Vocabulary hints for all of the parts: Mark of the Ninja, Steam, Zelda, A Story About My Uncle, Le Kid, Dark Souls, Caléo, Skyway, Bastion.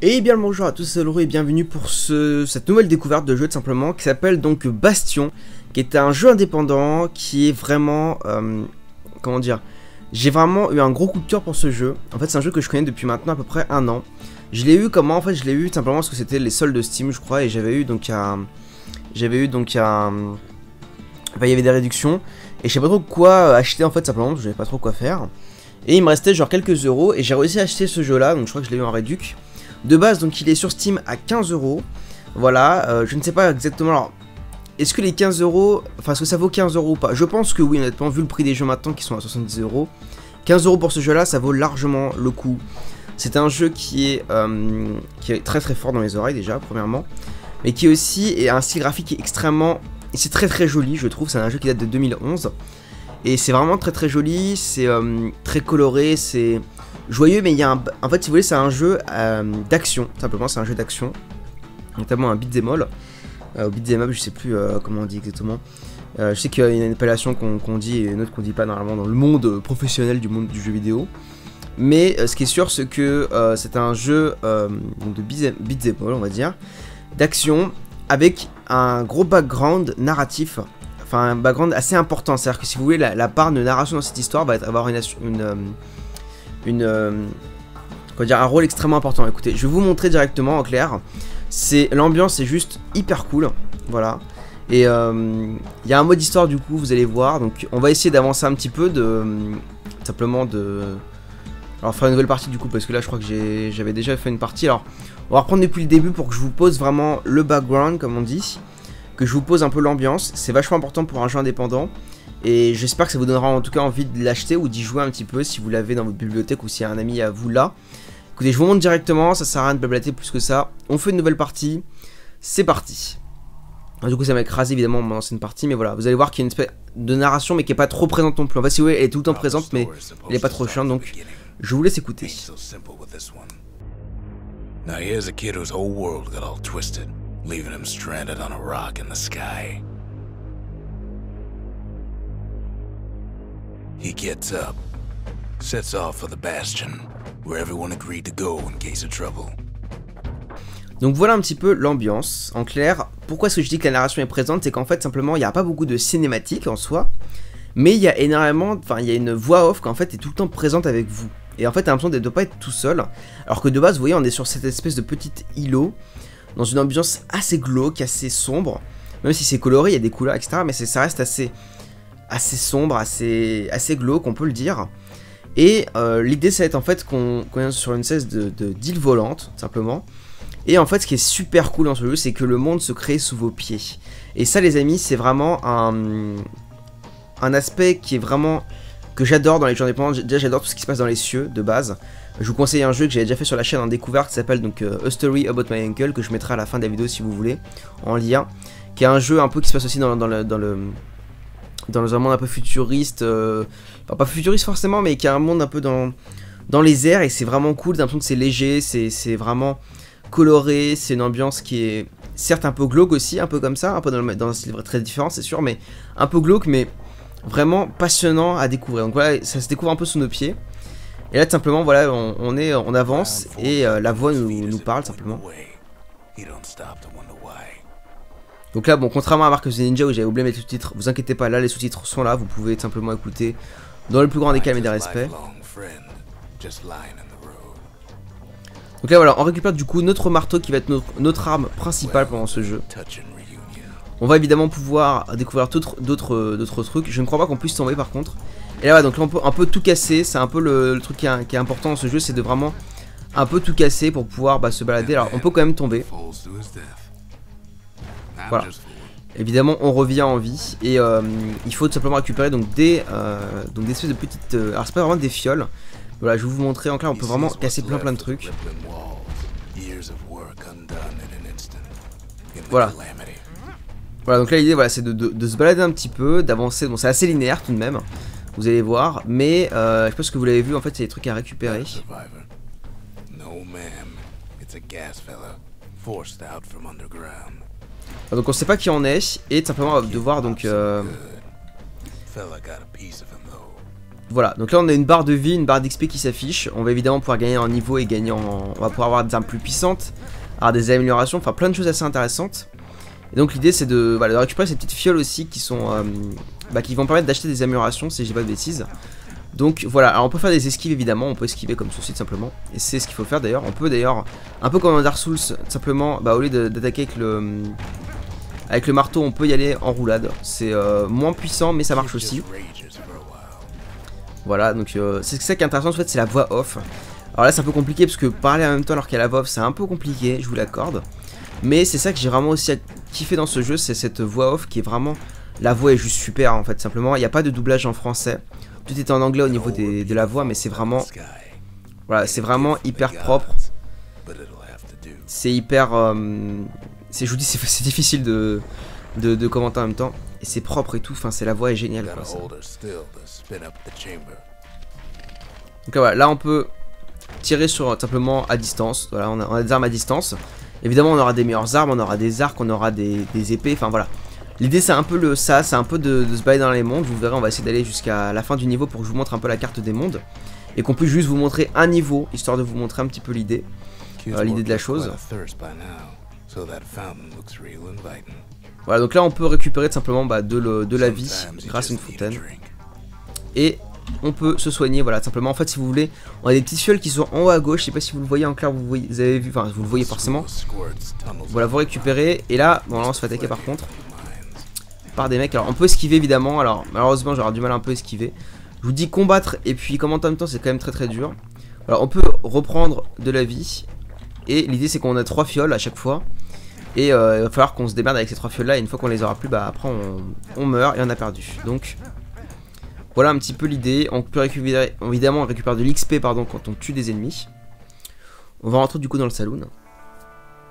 Et bien le bonjour à tous, c'est Laurent et bienvenue pour cette nouvelle découverte de jeu tout simplement qui s'appelle donc Bastion, qui est un jeu indépendant qui est vraiment, comment dire, j'ai vraiment eu un gros coup de cœur pour ce jeu. En fait c'est un jeu que je connais depuis maintenant à peu près un an. Je l'ai eu comment? En fait je l'ai eu tout simplement parce que c'était les soldes de Steam je crois et j'avais eu donc un... Enfin il y avait des réductions et je sais pas trop quoi acheter en fait simplement, je savais pas trop quoi faire. Et il me restait genre quelques euros et j'ai réussi à acheter ce jeu là, donc je crois que je l'ai eu en réduc. De base, donc il est sur Steam à 15 €. Voilà, je ne sais pas exactement. Alors, est-ce que les 15 €, enfin, est-ce que ça vaut 15 € ou pas? Je pense que oui, honnêtement, vu le prix des jeux maintenant qui sont à 70 €, 15 € pour ce jeu-là, ça vaut largement le coup. C'est un jeu qui est très très fort dans les oreilles déjà, premièrement, mais qui aussi est un style graphique qui est extrêmement, c'est très très joli, je trouve. C'est un jeu qui date de 2011 et c'est vraiment très très joli. C'est très coloré, c'est joyeux, mais il y a un... En fait, si vous voulez, c'est un jeu d'action, simplement, c'est un jeu d'action. Notamment un beat'em all. Beat'em up, je sais plus comment on dit exactement. Je sais qu'il y a une appellation qu'on dit et une autre qu'on dit pas normalement dans le monde professionnel du monde du jeu vidéo. Mais ce qui est sûr, c'est que c'est un jeu donc de beat'em all, on va dire, d'action, avec un gros background narratif. Enfin, un background assez important. C'est-à-dire que si vous voulez, la part de narration dans cette histoire va avoir un rôle extrêmement important. Écoutez, je vais vous montrer directement en clair. L'ambiance est juste hyper cool. Voilà. Et il y a un mode histoire du coup, vous allez voir. Donc on va essayer d'avancer un petit peu Alors faire une nouvelle partie du coup, parce que là je crois que j'avais déjà fait une partie. Alors on va reprendre depuis le début pour que je vous pose vraiment le background comme on dit. Que je vous pose un peu l'ambiance. C'est vachement important pour un jeu indépendant. Et j'espère que ça vous donnera en tout cas envie de l'acheter ou d'y jouer un petit peu si vous l'avez dans votre bibliothèque ou si un ami à vous là. Écoutez, je vous montre directement, ça sert à rien de blablater plus que ça. On fait une nouvelle partie, c'est parti. Alors, du coup ça m'a écrasé évidemment mon ancienne partie, mais voilà, vous allez voir qu'il y a une espèce de narration mais qui n'est pas trop présente non plus. En fait si vous voulez, elle est tout le temps présente mais elle n'est pas trop chiante, donc je vous laisse écouter. Now here's a kid whose whole world got all twisted, leaving him stranded on a rock in the sky. He gets up, sets off for the Bastion, where everyone agreed to go in case of trouble. Donc voilà un petit peu l'ambiance. En clair, pourquoi est-ce que je dis que la narration est présente? C'est qu'en fait, simplement, il n'y a pas beaucoup de cinématiques en soi, mais il y a énormément, enfin, il y a une voix off qui en fait est tout le temps présente avec vous. Et en fait, t'as l'impression de ne pas être tout seul, alors que de base, vous voyez, on est sur cette espèce de petit îlot, dans une ambiance assez glauque, assez sombre, même si c'est coloré, il y a des couleurs, etc., mais ça reste assez sombre, assez glauque, on peut le dire. Et l'idée, ça va être en fait qu'on est sur une espèce d'île volante, simplement. Et en fait, ce qui est super cool dans ce jeu, c'est que le monde se crée sous vos pieds. Et ça, les amis, c'est vraiment un aspect qui est vraiment... que j'adore dans les jeux indépendants. Déjà, j'adore tout ce qui se passe dans les cieux, de base. Je vous conseille un jeu que j'avais déjà fait sur la chaîne en découverte, qui s'appelle donc A Story About My Uncle, que je mettrai à la fin de la vidéo, si vous voulez, en lien. Qui est un jeu un peu qui se passe aussi dans un monde un peu futuriste, enfin pas futuriste forcément, mais qui a un monde un peu dans les airs, et c'est vraiment cool, j'ai l'impression que c'est léger, c'est vraiment coloré, c'est une ambiance qui est certes un peu glauque aussi, un peu comme ça, un peu dans un style très différent c'est sûr, mais un peu glauque, mais vraiment passionnant à découvrir. Donc voilà, ça se découvre un peu sous nos pieds, et là tout simplement voilà, on avance, et la voix nous parle simplement. Donc là, bon, contrairement à Mark of the Ninja où j'avais oublié de mettre les sous-titres, vous inquiétez pas, là les sous-titres sont là, vous pouvez simplement écouter dans le plus grand des calmes et des respects. Donc là voilà, on récupère du coup notre marteau qui va être notre arme principale pendant ce jeu. On va évidemment pouvoir découvrir d'autres trucs, je ne crois pas qu'on puisse tomber par contre. Et là voilà, donc là on peut un peu tout casser, c'est un peu le truc qui est important dans ce jeu, c'est de vraiment un peu tout casser pour pouvoir se balader. Alors on peut quand même tomber. Voilà. Évidemment, on revient en vie et il faut tout simplement récupérer donc des espèces de petites... alors c'est pas vraiment des fioles. Voilà, je vais vous montrer en clair, on peut vraiment casser plein de trucs. Voilà. Voilà, donc là l'idée voilà, c'est de se balader un petit peu, d'avancer. Bon, c'est assez linéaire tout de même, vous allez voir. Mais je pense que vous l'avez vu, en fait il y a des trucs à récupérer. Donc on sait pas qui on est, et tout simplement on va devoir donc Voilà, donc là on a une barre de vie, une barre d'XP qui s'affiche. On va évidemment pouvoir gagner en niveau et gagner en... On va pouvoir avoir des armes plus puissantes, avoir des améliorations, enfin plein de choses assez intéressantes. Et donc l'idée c'est de, voilà, de récupérer ces petites fioles aussi qui sont, qui vont permettre d'acheter des améliorations si je dis pas de bêtises. Donc voilà, alors on peut faire des esquives évidemment, on peut esquiver comme ceci tout simplement. Et c'est ce qu'il faut faire d'ailleurs, on peut d'ailleurs, un peu comme dans Dark Souls, tout simplement, au lieu d'attaquer avec le marteau, on peut y aller en roulade. C'est moins puissant mais ça marche aussi. Voilà, donc c'est ça qui est intéressant en fait, c'est la voix off. Alors là c'est un peu compliqué parce que parler en même temps alors qu'il y a la voix off c'est un peu compliqué, je vous l'accorde. Mais c'est ça que j'ai vraiment aussi kiffé dans ce jeu, c'est cette voix off qui est vraiment... La voix est juste super en fait, simplement, il n'y a pas de doublage en français. Tout est en anglais au niveau de la voix, mais c'est vraiment... Voilà, c'est vraiment hyper propre. C'est hyper... je vous dis, c'est difficile de commenter en même temps. Et c'est propre et tout, enfin c'est la voix est géniale quoi, ça. Donc voilà, là on peut tirer sur simplement à distance, voilà, on a des armes à distance. Évidemment on aura des meilleures armes, on aura des arcs, on aura des épées, enfin voilà. L'idée c'est un peu de se balader dans les mondes, vous verrez on va essayer d'aller jusqu'à la fin du niveau pour que je vous montre un peu la carte des mondes. Et qu'on puisse juste vous montrer un niveau, histoire de vous montrer un petit peu l'idée, de la chose. Voilà, donc là on peut récupérer tout simplement de la vie grâce à une fontaine. Et on peut se soigner, voilà, simplement. En fait, si vous voulez, on a des petites fioles qui sont en haut à gauche. Je sais pas si vous le voyez en clair, vous avez vu, enfin, vous le voyez forcément. Voilà, vous récupérez. Et là, bon, là on se fait attaquer par contre par des mecs. Alors, on peut esquiver évidemment. Alors, malheureusement, j'aurai du mal à un peu esquiver. Je vous dis combattre et puis commenter en même temps, c'est quand même très très dur. Alors, on peut reprendre de la vie. Et l'idée, c'est qu'on a 3 fioles à chaque fois. Et il va falloir qu'on se démerde avec ces 3 fioles là, et une fois qu'on les aura plus, bah après on meurt et on a perdu. Donc voilà un petit peu l'idée. On peut récupérer, évidemment on récupère de l'XP pardon quand on tue des ennemis. On va rentrer du coup dans le saloon. Donc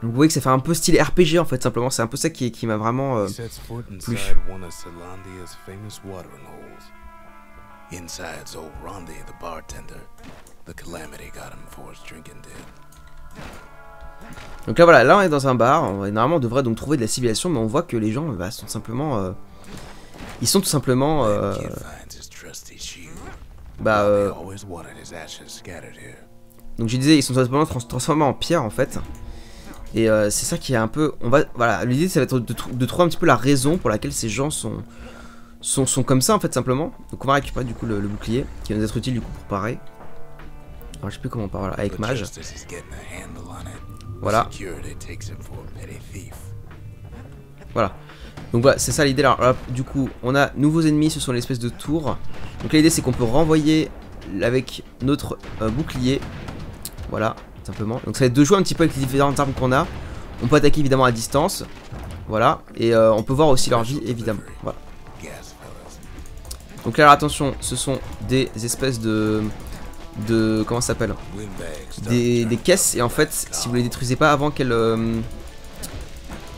vous voyez que ça fait un peu style RPG en fait simplement, c'est un peu ça qui m'a vraiment plu. Donc là voilà, là on est dans un bar, normalement on devrait donc trouver de la civilisation, mais on voit que les gens sont tout simplement... ils sont tout simplement... donc je disais, ils sont tout simplement transformés en pierre en fait. Et c'est ça qui est un peu... Voilà, l'idée ça va être de trouver un petit peu la raison pour laquelle ces gens sont comme ça en fait simplement. Donc on va récupérer du coup le bouclier, qui va nous être utile du coup pour parer. Alors je sais plus comment on parle, avec mage. Voilà. Voilà. Donc voilà, c'est ça l'idée. Alors là, du coup, on a nouveaux ennemis, ce sont les espèces de tours. Donc l'idée c'est qu'on peut renvoyer avec notre bouclier. Voilà, simplement. Donc ça va être de jouer un petit peu avec les différentes armes qu'on a. On peut attaquer évidemment à distance. Voilà. Et on peut voir aussi leur vie évidemment. Voilà. Donc là, alors, attention, ce sont des espèces de comment ça s'appelle, des caisses, et en fait si vous les détruisez pas avant qu'elles alors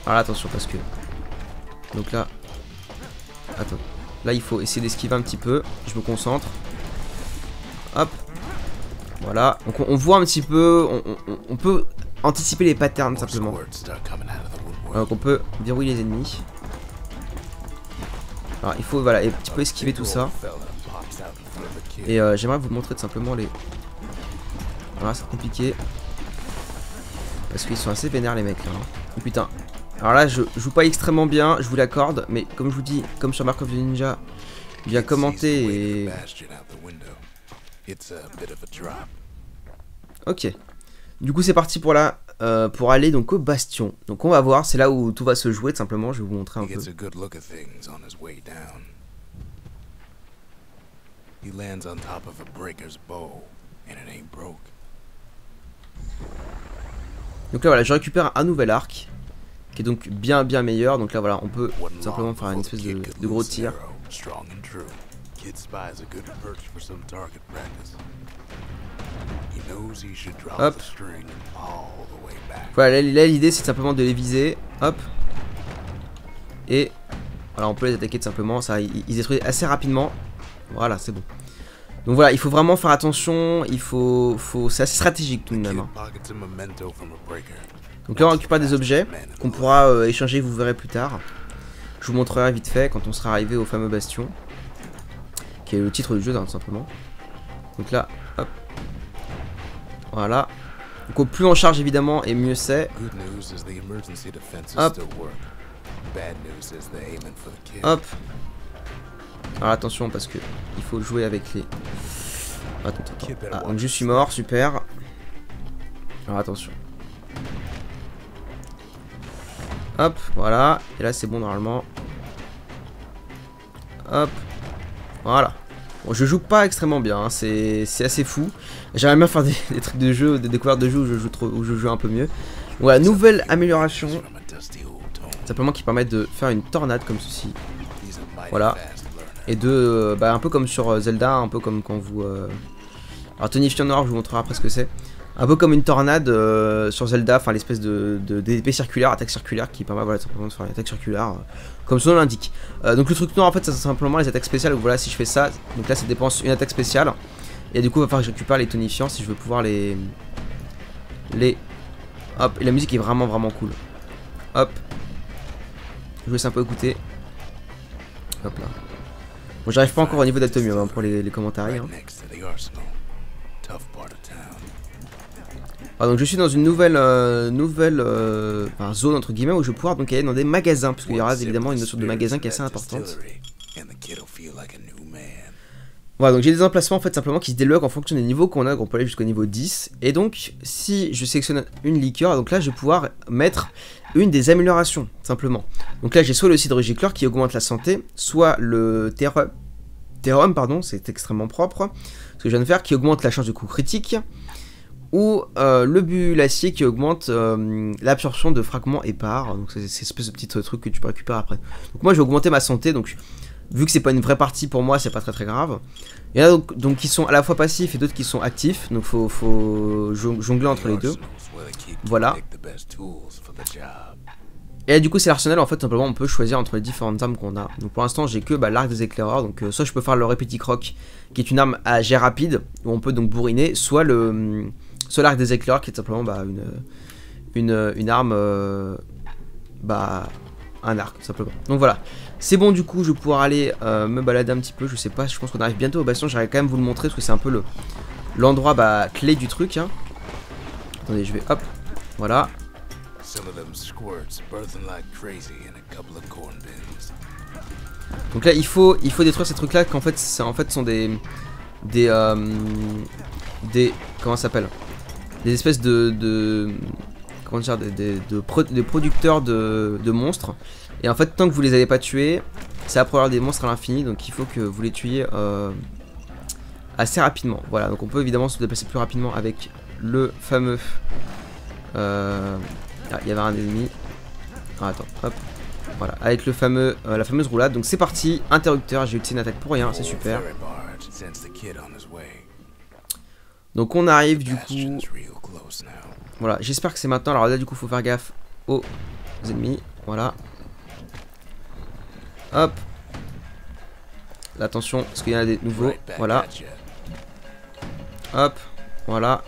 là, attention parce que donc là attends, là il faut essayer d'esquiver un petit peu, je me concentre, hop, voilà, donc on voit un petit peu, on peut anticiper les patterns simplement, donc on peut verrouiller les ennemis. Alors il faut voilà un petit peu esquiver tout ça. Et j'aimerais vous montrer tout simplement les... Voilà, c'est compliqué. Parce qu'ils sont assez vénères les mecs là. Oh, putain. Alors là je joue pas extrêmement bien, je vous l'accorde. Mais comme je vous dis, comme sur Mark of the Ninja, bien commenter et... Ok. Du coup c'est parti pour là, pour aller donc au Bastion. Donc on va voir, c'est là où tout va se jouer tout simplement. Je vais vous montrer un peu. He lands on top of a breaker's bow, and it ain't broke. Donc là voilà, je récupère un nouvel arc, qui est donc bien meilleur. Donc là voilà, on peut simplement faire une espèce de gros tir. Hop. Voilà, là l'idée c'est simplement de les viser. Hop. Et voilà, on peut les attaquer tout simplement. Ça, ils détruisent assez rapidement. Voilà, c'est bon. Donc voilà, il faut vraiment faire attention, il faut... c'est assez stratégique tout de même. Donc là on récupère des objets qu'on pourra échanger, vous verrez plus tard. Je vous montrerai vite fait quand on sera arrivé au fameux Bastion. qui est le titre du jeu, hein, tout simplement. Donc là, hop. Voilà. Donc au plus on charge évidemment et mieux c'est. Hop. Hop. Alors attention parce que il faut jouer avec les... Attends. Ah, donc je suis mort, super. Alors attention. Hop, voilà. Et là c'est bon normalement. Hop. Voilà. Bon, je joue pas extrêmement bien, hein. C'est assez fou. J'aimerais bien faire des trucs de jeu, des découvertes de jeux où je joue un peu mieux. Voilà, nouvelle amélioration. Simplement qui permet de faire une tornade comme ceci. Voilà. Et de, bah, un peu comme sur Zelda, un peu comme quand vous... Alors Tony Fion Noir, je vous montrerai après ce que c'est. Un peu comme une tornade sur Zelda, enfin l'espèce d'épée circulaire, attaque circulaire qui permet voilà, simplement de faire une attaque circulaire, comme son nom l'indique. Donc le truc noir en fait, c'est simplement les attaques spéciales. Voilà, si je fais ça, donc là ça dépense une attaque spéciale. Et du coup, il va falloir que je récupère les tonifiants si je veux pouvoir les... Hop, et la musique est vraiment cool. Hop. Je vous laisse un peu écouter. Hop là. Bon, j'arrive pas encore au niveau d'Atomium hein, pour les commentaires. Hein. Ah, donc je suis dans une nouvelle, zone entre guillemets où je vais pouvoir donc aller dans des magasins parce qu'il y aura évidemment une notion de magasin qui est assez importante. Voilà, donc j'ai des emplacements en fait simplement qui se débloquent en fonction des niveaux qu'on a, donc on peut aller jusqu'au niveau 10. Et donc si je sélectionne une liqueur, donc là je vais pouvoir mettre une des améliorations simplement. Donc là j'ai soit le cidre giclore qui augmente la santé, soit le terrum, pardon, c'est extrêmement propre ce que je viens de faire, qui augmente la chance de coup critique. Ou le bullacier qui augmente l'absorption de fragments épars. Donc c'est cette espèce de petit truc que tu peux récupérer après. Donc moi je vais augmenter ma santé, donc vu que c'est pas une vraie partie pour moi, c'est pas très grave. Il y en a donc qui sont à la fois passifs et d'autres qui sont actifs, donc faut jongler entre les deux. Voilà. Et là, du coup c'est l'arsenal en fait, simplement on peut choisir entre les différentes armes qu'on a. Donc pour l'instant j'ai que bah, l'arc des éclaireurs, donc soit je peux faire le répéticroc qui est une arme à jet rapide, où on peut donc bourriner, soit le... Soit l'arc des éclairs qui est simplement bah, une arme, bah un arc tout simplement. Donc voilà, c'est bon du coup je vais pouvoir aller me balader un petit peu, je sais pas, je pense qu'on arrive bientôt au bastion, j'arrive quand même vous le montrer parce que c'est un peu l'endroit bah, clé du truc. Hein. Attendez je vais hop, voilà. Donc là il faut détruire ces trucs là qui en fait sont des comment ça s'appelle, des espèces de producteurs de monstres, et en fait tant que vous les avez pas tués ça va produire des monstres à l'infini, donc il faut que vous les tuiez assez rapidement. Voilà, donc on peut évidemment se déplacer plus rapidement avec le fameux ah il y avait un ennemi, ah, attends hop voilà, avec le fameux la fameuse roulade. Donc c'est parti, interrupteur, j'ai utilisé une attaque pour rien, c'est super. Donc on arrive du coup, voilà, j'espère que c'est maintenant, alors là du coup faut faire gaffe aux ennemis, voilà. Hop, là, attention parce qu'il y en a des nouveaux, voilà. Hop, voilà.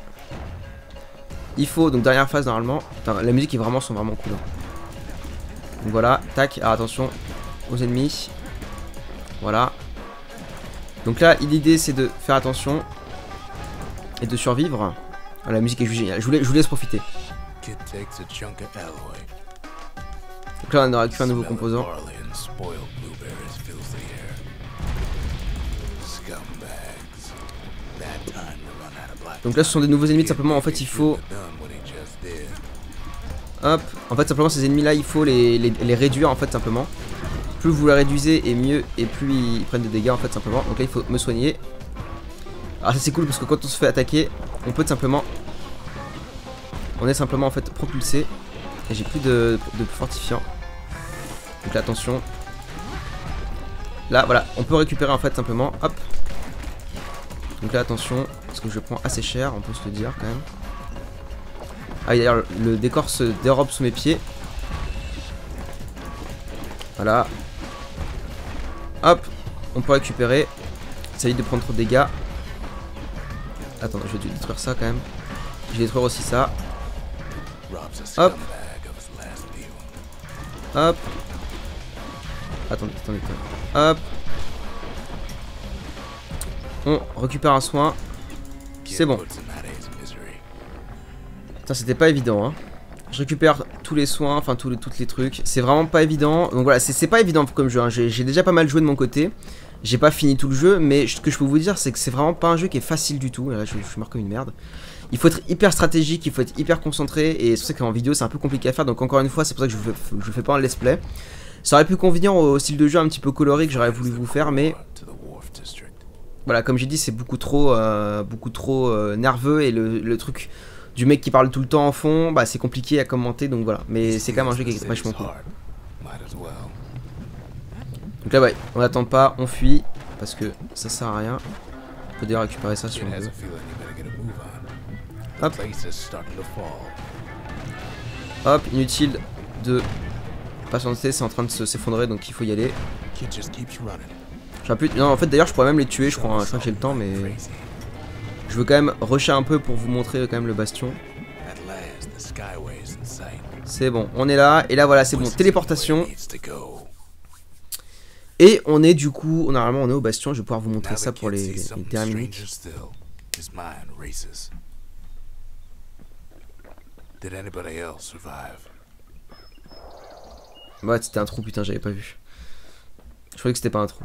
Il faut, donc dernière phase normalement, enfin, la musique est sont vraiment cool. Donc voilà, tac, alors attention aux ennemis, voilà. Donc là l'idée c'est de faire attention et de survivre. Ah, la musique est géniale, je vous laisse profiter. Donc là on aura récupéré un nouveau composant. Donc là ce sont des nouveaux ennemis, simplement en fait il faut... Hop, en fait simplement ces ennemis là il faut les réduire en fait simplement. Plus vous les réduisez et mieux, et plus ils prennent de dégâts en fait simplement. Donc là il faut me soigner. Alors ça c'est cool parce que quand on se fait attaquer, on peut simplement... On est simplement en fait propulsé. Et j'ai plus de fortifiant. Donc là attention. Là voilà, on peut récupérer en fait simplement. Hop. Donc là attention, parce que je prends assez cher, on peut se le dire quand même. Ah oui d'ailleurs le décor se dérobe sous mes pieds. Voilà. Hop, on peut récupérer. Ça évite de prendre trop de dégâts. Attends, je vais détruire ça quand même. Je vais détruire aussi ça. Hop. Hop. Attendez. Hop. On récupère un soin. C'est bon. Putain, c'était pas évident, hein. Je récupère tous les soins, enfin tous les trucs. C'est vraiment pas évident. Donc voilà, c'est pas évident comme jeu, hein. J'ai déjà pas mal joué de mon côté. J'ai pas fini tout le jeu, mais ce que je peux vous dire, c'est que c'est vraiment pas un jeu qui est facile du tout. Là, je suis mort comme une merde. Il faut être hyper stratégique, il faut être hyper concentré. Et c'est pour ça qu'en vidéo, c'est un peu compliqué à faire. Donc encore une fois, c'est pour ça que je fais pas un let's play. Ça aurait pu convenir au style de jeu un petit peu coloré que j'aurais voulu vous faire, mais... Voilà, comme j'ai dit, c'est beaucoup trop nerveux. Et le truc du mec qui parle tout le temps en fond, bah c'est compliqué à commenter. Donc voilà, mais c'est quand même un jeu qui est vachement cool. Donc là, ouais, on n'attend pas, on fuit, parce que ça sert à rien. On peut d'ailleurs récupérer ça si on veut. Hop. Hop, inutile de patienter, c'est en train de s'effondrer, donc il faut y aller. Non, en fait, d'ailleurs, je pourrais même les tuer, je crois, hein, je crois que j'ai le temps, mais... Je veux quand même rusher un peu pour vous montrer quand même le bastion. C'est bon, on est là, et là, voilà, c'est bon, téléportation. Et on est du coup, normalement on est au bastion, je vais pouvoir vous montrer ça pour les dernières minutes. Ouais, c'était un trou, putain, j'avais pas vu. Je croyais que c'était pas un trou.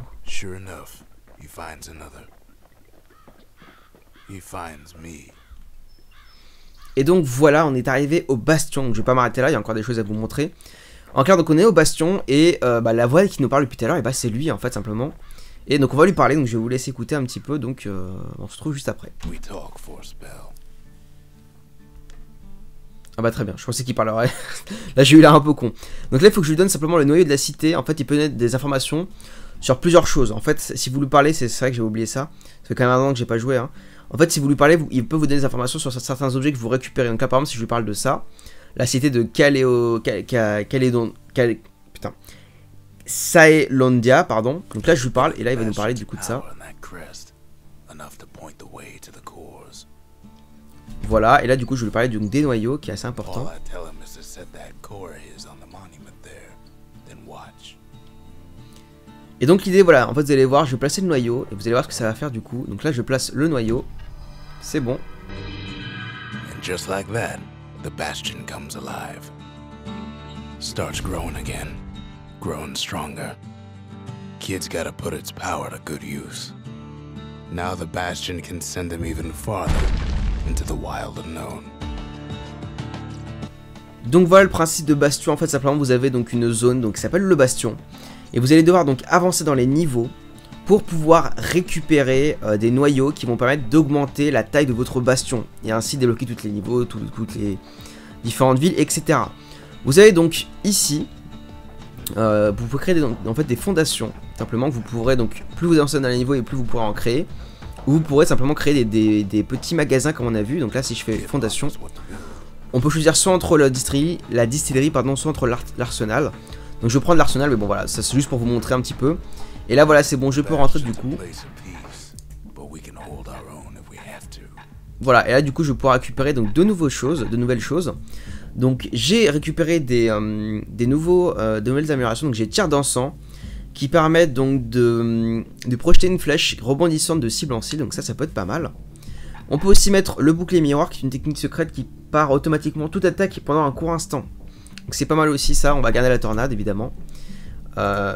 Et donc voilà, on est arrivé au bastion, donc je vais pas m'arrêter là, il y a encore des choses à vous montrer. En clair, donc on est au bastion et bah, la voix qui nous parle depuis tout à l'heure, et bah c'est lui en fait simplement. Et donc on va lui parler, donc je vais vous laisser écouter un petit peu, donc on se retrouve juste après. Ah bah très bien, je pensais qu'il parlerait. Là j'ai eu l'air un peu con. Donc là il faut que je lui donne simplement le noyau de la cité, en fait il peut donner des informations sur plusieurs choses. En fait si vous lui parlez, c'est vrai que j'ai oublié ça, ça fait quand même un an que j'ai pas joué, hein. En fait si vous lui parlez, il peut vous donner des informations sur certains objets que vous récupérez. Donc là par exemple si je lui parle de ça, la cité de Caléo, putain, Saelondia, pardon. Donc là, je lui parle et là, il va nous parler du coup de ça. Voilà, et là, du coup, je vais lui parler donc, des noyaux, qui est assez important. Et donc, l'idée, voilà, en fait, vous allez voir, je vais placer le noyau et vous allez voir ce que ça va faire du coup. Donc là, je place le noyau. C'est bon. And just like that. The bastion comes alive. Starts growing again, growing stronger. Kid's gotta put its power to good use. Now the bastion can send them even farther into the wild unknown. Donc voilà le principe de bastion. En fait, simplement vous avez donc une zone donc qui s'appelle le bastion et vous allez devoir donc avancer dans les niveaux pour pouvoir récupérer des noyaux qui vont permettre d'augmenter la taille de votre bastion et ainsi débloquer tous les niveaux, toutes les différentes villes, etc. Vous avez donc ici, vous pouvez créer des fondations, simplement que vous pourrez donc, plus vous avancez dans les niveaux et plus vous pourrez en créer, ou vous pourrez simplement créer des petits magasins comme on a vu. Donc là si je fais fondation, on peut choisir soit entre la distillerie, soit entre l'arsenal. Donc je vais prendre l'arsenal, mais bon voilà, ça c'est juste pour vous montrer un petit peu. Et là voilà, c'est bon, je peux rentrer du coup. Voilà, et là du coup je vais pouvoir récupérer donc de nouvelles choses. Donc j'ai récupéré de nouvelles améliorations. Donc j'ai tir d'encens qui permettent donc de projeter une flèche rebondissante de cible en cible. Donc ça peut être pas mal. On peut aussi mettre le bouclier miroir, qui est une technique secrète qui part automatiquement toute attaque pendant un court instant. Donc c'est pas mal aussi ça, on va garder la tornade évidemment.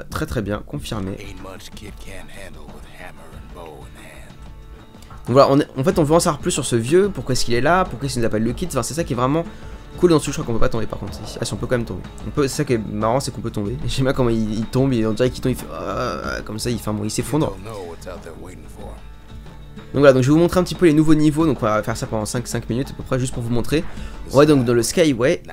Très très bien, confirmé. Donc voilà, en fait on veut en savoir plus sur ce vieux, pourquoi est-ce qu'il est là, pourquoi est-ce qu'il nous appelle le kid, enfin c'est ça qui est vraiment cool dans ce jeu. Je crois qu'on peut pas tomber par contre, ah si on peut quand même tomber, c'est ça qui est marrant, c'est qu'on peut tomber. J'aime bien comment il tombe, on dirait qu'il tombe, il fait comme ça, il s'effondre. Donc voilà, donc je vais vous montrer un petit peu les nouveaux niveaux, donc on va faire ça pendant 5 minutes à peu près juste pour vous montrer. On va donc dans le Skyway.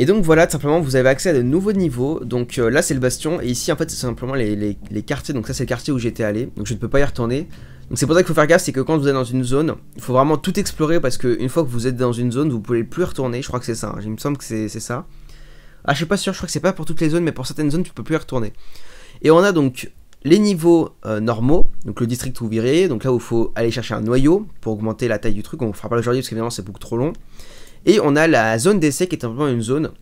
Et donc voilà, simplement vous avez accès à de nouveaux niveaux. Donc là c'est le bastion et ici en fait c'est simplement les quartiers. Donc ça c'est le quartier où j'étais allé, donc je ne peux pas y retourner. Donc c'est pour ça qu'il faut faire gaffe, c'est que quand vous êtes dans une zone, il faut vraiment tout explorer, parce que une fois que vous êtes dans une zone, vous pouvez plus y retourner. Je crois que c'est ça, hein. Il me semble que c'est ça. Ah je suis pas sûr, je crois que c'est pas pour toutes les zones, mais pour certaines zones tu peux plus y retourner. Et on a donc les niveaux normaux, donc le district où vous irez, donc là où il faut aller chercher un noyau pour augmenter la taille du truc. On ne fera pas aujourd'hui parce qu'évidemment c'est beaucoup trop long. Et on a la zone d'essai qui est simplement une zone,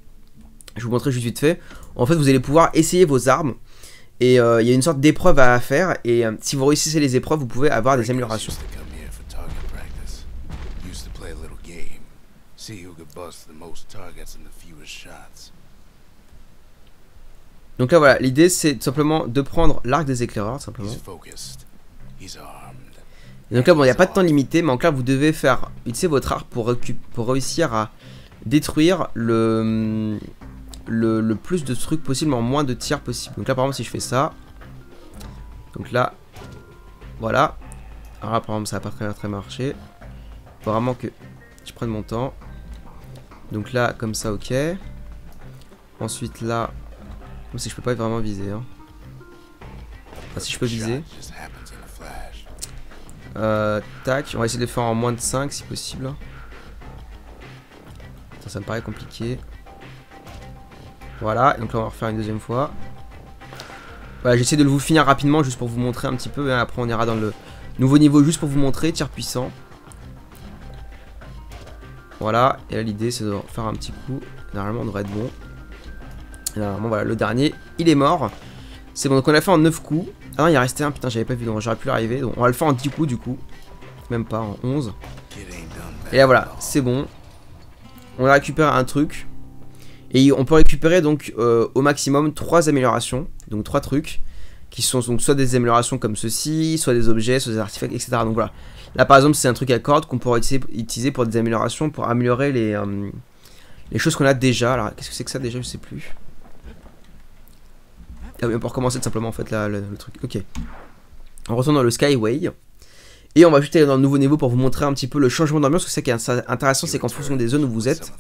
je vous montrerai juste vite fait, en fait vous allez pouvoir essayer vos armes Et il y a une sorte d'épreuve à faire, et si vous réussissez les épreuves, vous pouvez avoir des améliorations. Donc là voilà, l'idée c'est simplement de prendre l'arc des éclaireurs, simplement. Et donc là bon, il n'y a pas de temps limité, mais en clair vous devez faire utiliser votre arc pour réussir à détruire le plus de trucs possible en moins de tirs possible. Donc là par exemple si je fais ça, donc là, voilà. Alors là par exemple ça n'a pas très marché. Il faut vraiment que je prenne mon temps. Donc là comme ça, ok. Ensuite là, comme si je peux pas vraiment viser hein. Enfin si je peux viser. Tac, on va essayer de le faire en moins de 5 si possible. Attends, ça me paraît compliqué. Voilà, donc là on va refaire une deuxième fois. Voilà, j'essaie de vous finir rapidement juste pour vous montrer un petit peu. Hein. Après on ira dans le nouveau niveau juste pour vous montrer, tir puissant. Voilà, et là l'idée c'est de faire un petit coup. Normalement on devrait être bon. Et normalement voilà, le dernier, il est mort. C'est bon, donc on l'a fait en 9 coups. Ah non, il y a resté un, putain, j'avais pas vu, donc j'aurais pu l'arriver. Donc on va le faire en 10 coups du coup. Même pas, en 11. Et là voilà, c'est bon. On a récupéré un truc. Et on peut récupérer donc au maximum 3 améliorations, donc 3 trucs, qui sont donc soit des améliorations comme ceci, soit des objets, soit des artefacts, etc. Donc voilà. Là par exemple c'est un truc à cordes qu'on pourra utiliser pour des améliorations, pour améliorer les choses qu'on a déjà. Alors qu'est-ce que c'est que ça déjà, je sais plus. Ah oui, on peut recommencer tout simplement en fait là, le truc. Ok. On retourne dans le Skyway. Et on va juste aller dans le nouveau niveau pour vous montrer un petit peu le changement d'ambiance. Ce qui est intéressant c'est qu'en fonction des zones où vous êtes...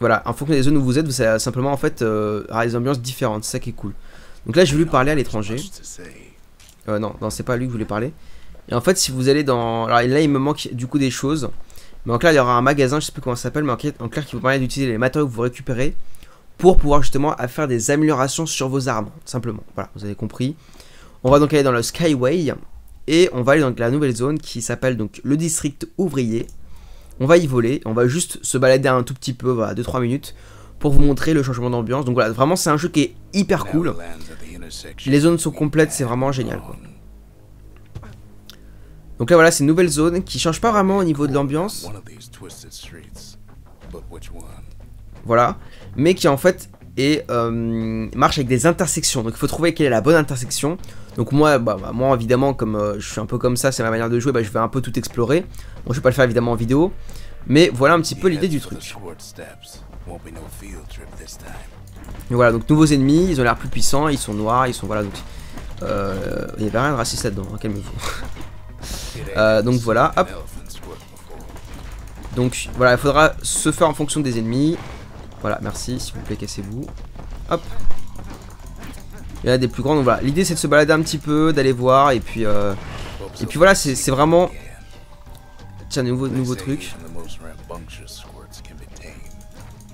Voilà, en fonction des zones où vous êtes, vous savez simplement en fait avoir des ambiances différentes, c'est ça qui est cool. Donc là, je voulais parler à l'étranger. Non, c'est pas à lui que je voulais parler. Et en fait, si vous allez dans... Alors là, il me manque du coup des choses. Mais en clair, il y aura un magasin, je sais plus comment ça s'appelle, mais en clair, qui vous permet d'utiliser les matériaux que vous récupérez pour pouvoir justement faire des améliorations sur vos armes, simplement. Voilà, vous avez compris. On va donc aller dans le Skyway et on va aller dans la nouvelle zone qui s'appelle donc le district ouvrier. On va y voler, on va juste se balader un tout petit peu, voilà, 2-3 minutes, pour vous montrer le changement d'ambiance. Donc voilà, vraiment c'est un jeu qui est hyper cool. Les zones sont complètes, c'est vraiment génial quoi. Donc là voilà, c'est une nouvelle zone qui change pas vraiment au niveau de l'ambiance. Voilà, mais qui en fait est, marche avec des intersections. Donc il faut trouver quelle est la bonne intersection. Donc moi, moi évidemment, comme je suis un peu comme ça, c'est ma manière de jouer, je vais un peu tout explorer. Bon, je vais pas le faire évidemment en vidéo, mais voilà un petit peu l'idée du truc. Et voilà, donc nouveaux ennemis, ils ont l'air plus puissants, ils sont noirs, ils sont voilà, donc... il n'y avait rien de raciste là-dedans, hein, calmez-vous. Donc voilà, hop. Donc voilà, il faudra se faire en fonction des ennemis. Voilà, merci, s'il vous plaît, cassez-vous. Hop. Il y en a des plus grands, donc voilà, l'idée c'est de se balader un petit peu, d'aller voir, et puis voilà, c'est vraiment... Tiens, nouveau truc.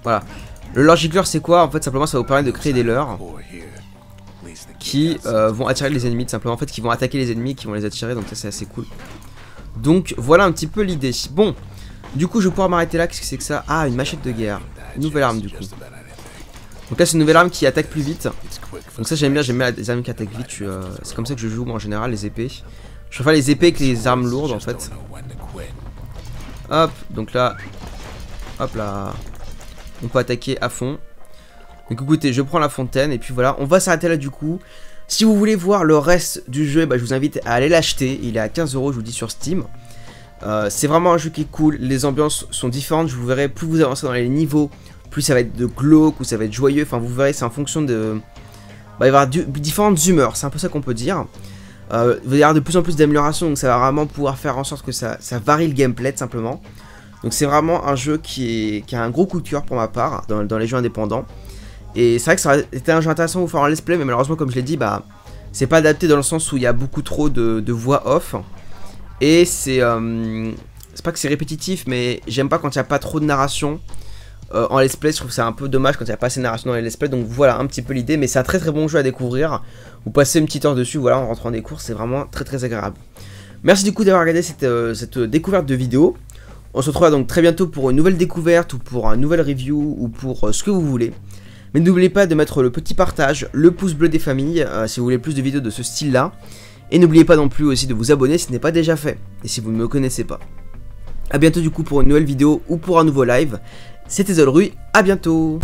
Voilà, le logic lure c'est quoi? En fait, simplement ça va vous permettre de créer des lures qui vont attirer les ennemis, tout simplement, en fait, qui vont attaquer les ennemis, qui vont les attirer, donc ça c'est assez cool. Donc voilà un petit peu l'idée. Bon, du coup je vais pouvoir m'arrêter là, qu'est-ce que c'est que ça? Ah, une machette de guerre, nouvelle arme du coup. Donc là c'est une nouvelle arme qui attaque plus vite. Donc ça j'aime bien les armes qui attaquent vite. C'est comme ça que je joue moi en général, les épées. Je préfère les épées que les armes lourdes en fait. Hop, donc là. Hop là. On peut attaquer à fond. Donc écoutez, je prends la fontaine et puis voilà, on va s'arrêter là du coup. Si vous voulez voir le reste du jeu, je vous invite à aller l'acheter. Il est à 15 euros, je vous dis, sur Steam. C'est vraiment un jeu qui est cool, les ambiances sont différentes, je vous verrai, plus vous avancez dans les niveaux, plus ça va être de glauque ou ça va être joyeux, enfin vous verrez, c'est en fonction de... il va y avoir différentes humeurs, c'est un peu ça qu'on peut dire. Il va y avoir de plus en plus d'améliorations, donc ça va vraiment pouvoir faire en sorte que ça varie le gameplay tout simplement. Donc c'est vraiment un jeu qui a un gros coup de cœur pour ma part, dans les jeux indépendants. Et c'est vrai que ça aurait été un jeu intéressant de vous faire en let's play, mais malheureusement comme je l'ai dit, c'est pas adapté dans le sens où il y a beaucoup trop de voix off. Et c'est pas que c'est répétitif, mais j'aime pas quand il n'y a pas trop de narration. En let's play, je trouve que c'est un peu dommage quand il n'y a pas assez de narration dans les let's play, donc voilà un petit peu l'idée, mais c'est un très très bon jeu à découvrir. Vous passez une petite heure dessus, voilà, en rentrant des cours, c'est vraiment très très agréable. Merci du coup d'avoir regardé cette découverte de vidéo. On se retrouve donc très bientôt pour une nouvelle découverte, ou pour une nouvelle review, ou pour ce que vous voulez. Mais n'oubliez pas de mettre le petit partage, le pouce bleu des familles, si vous voulez plus de vidéos de ce style-là. Et n'oubliez pas non plus aussi de vous abonner si ce n'est pas déjà fait, et si vous ne me connaissez pas. A bientôt du coup pour une nouvelle vidéo ou pour un nouveau live. C'était Zolru, à bientôt.